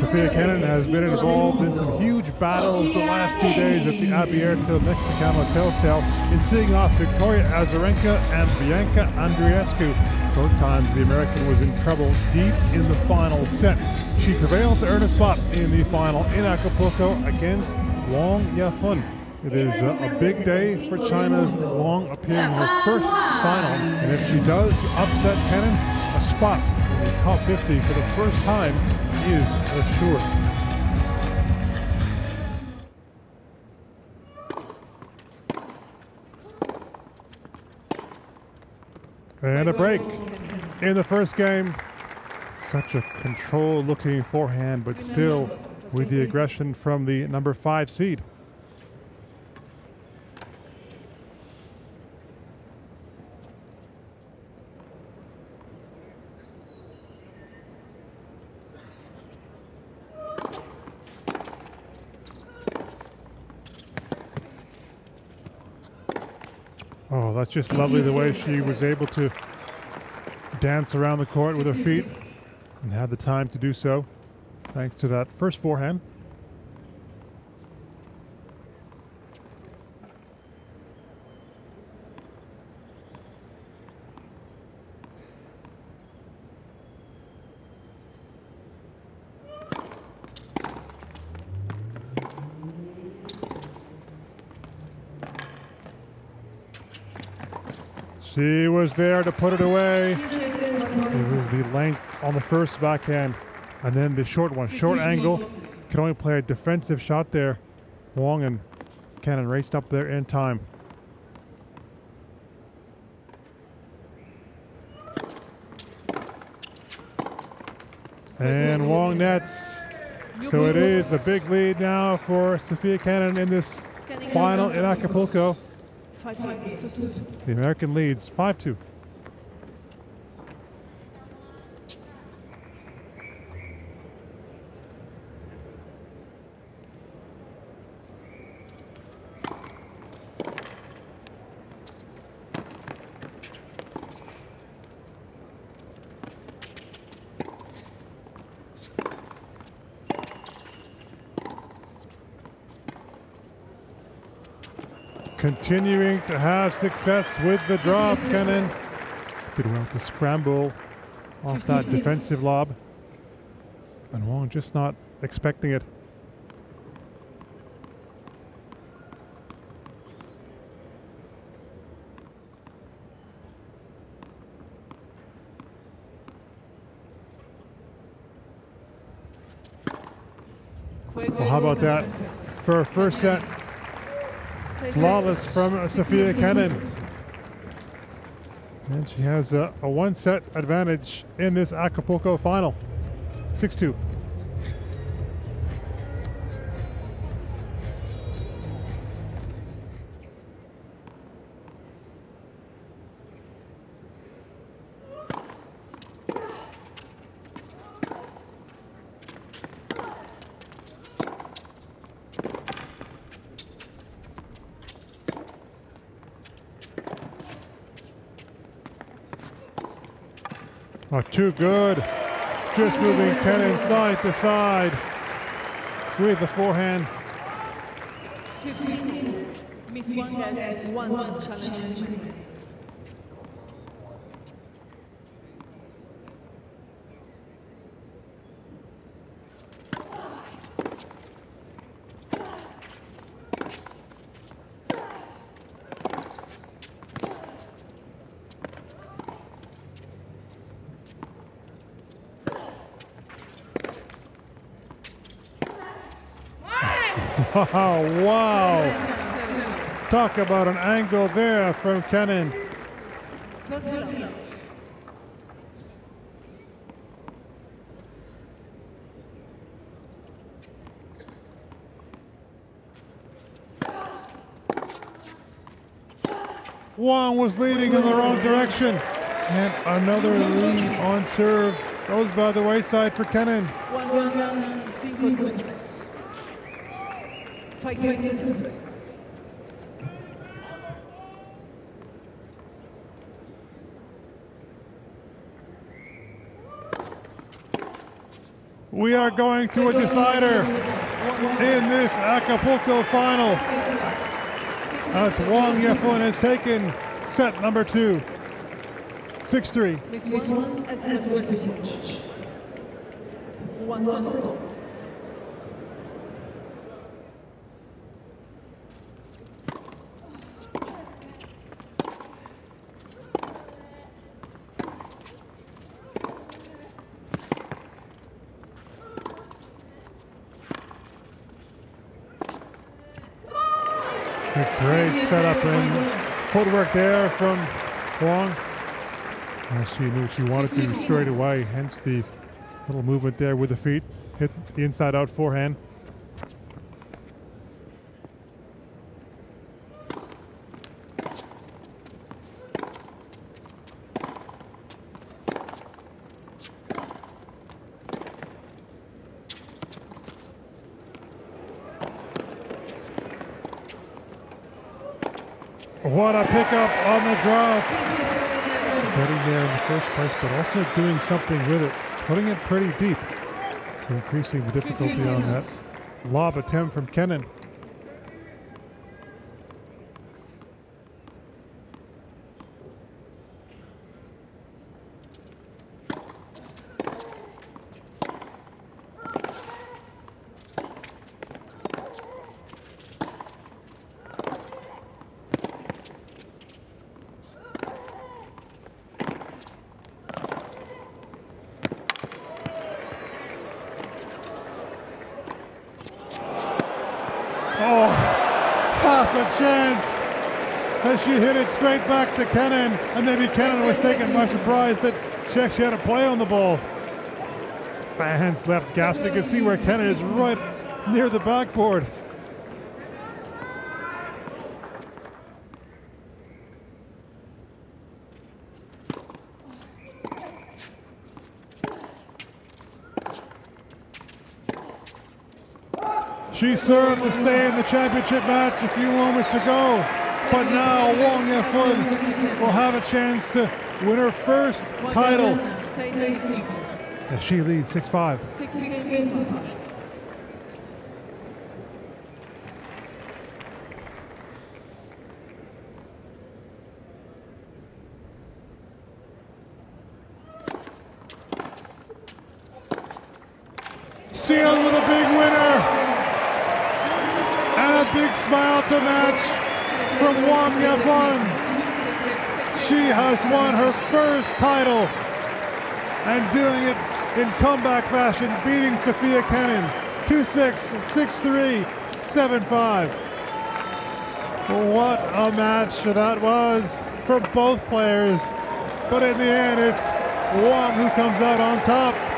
Sofia Kenin has been involved in some huge battles the last 2 days at the Abierto Mexicano Telcel in seeing off Victoria Azarenka and Bianca Andreescu. Both times the American was in trouble deep in the final set. She prevailed to earn a spot in the final in Acapulco against Wang Yafan. It is a big day for China's Wang, appearing in her first final, and if she does upset Kenin, a spot in the top 50 for the first time is assured. And a break in the first game. Such a control-looking forehand, but still with the aggression from the number 5 seed. Oh, that's just lovely, the way she was able to dance around the court with her feet and had the time to do so, thanks to that first forehand. She was there to put it away. It was the length on the first backhand, and then the short one, short angle. Could only play a defensive shot there. Wang and Kenin raced up there in time. And Wang nets. So it is a big lead now for Sofia Kenin in this final in Acapulco. The American leads 5-2. Continuing to have success with the drop, Kenin did well to scramble off that defensive lob, and Wang just not expecting it. Well, how about that for her first set? Flawless from Sofia Kenin. And she has a one-set advantage in this Acapulco final. 6-2. Oh, too good. Just moving Kenin side to side with the forehand. Miss Wang has one challenge. Oh, wow! Talk about an angle there from Kenin. Wang was leading in the wrong direction, and another lead on serve goes by the wayside for Kenin. We are going to a decider in this Acapulco final as Wang Yafan has taken set number 2, 6-3. A great setup and footwork there from Wang. She knew she wanted to straight away, hence the little movement there with the feet, hit the inside out forehand. What a pickup on the drop. Getting there in the first place, but also doing something with it. Putting it pretty deep, so increasing the difficulty on that lob attempt from Kenin. Oh, half a chance as she hit it straight back to Kenin, and maybe Kenin was taken by surprise that she actually had a play on the ball. Fans left gasping. You can see where Kenin is right near the backboard. She served to stay in the championship match a few moments ago, but now Wang Yafan will have a chance to win her first title as she leads 6-5. Sealed with a big winner. And a big smile to match from Wang Yafan. She has won her first title and doing it in comeback fashion, beating Sofia Kenin 2-6, 6-3, 7-5. What a match that was for both players. But in the end, it's Wang who comes out on top.